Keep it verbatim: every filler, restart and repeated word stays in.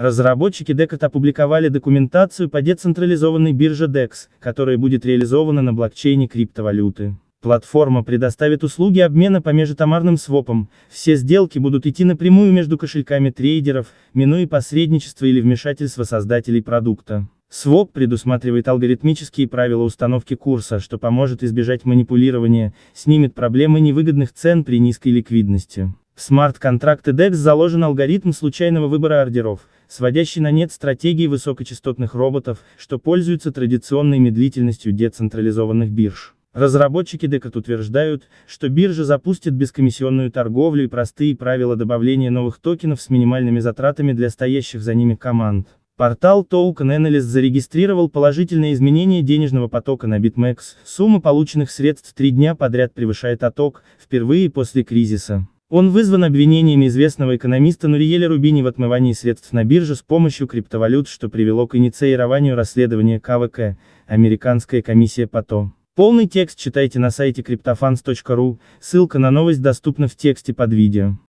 Разработчики Decred опубликовали документацию по децентрализованной бирже декс, которая будет реализована на блокчейне криптовалюты. Платформа предоставит услуги обмена по межтомарным свопам, все сделки будут идти напрямую между кошельками трейдеров, минуя посредничество или вмешательство создателей продукта. своп предусматривает алгоритмические правила установки курса, что поможет избежать манипулирования, снимет проблемы невыгодных цен при низкой ликвидности. В смарт-контракты декс заложен алгоритм случайного выбора ордеров, сводящий на нет стратегии высокочастотных роботов, что пользуются традиционной медлительностью децентрализованных бирж. Разработчики Decred утверждают, что биржа запустит бескомиссионную торговлю и простые правила добавления новых токенов с минимальными затратами для стоящих за ними команд. Портал Token Analyst зарегистрировал положительное изменение денежного потока на BitMEX, сумма полученных средств три дня подряд превышает отток, впервые после кризиса. Он вызван обвинениями известного экономиста Нуриэля Рубини в отмывании средств на бирже с помощью криптовалют, что привело к инициированию расследования ка вэ ка, Американская комиссия по ТО. Полный текст читайте на сайте криптофанс точка ру, ссылка на новость доступна в тексте под видео.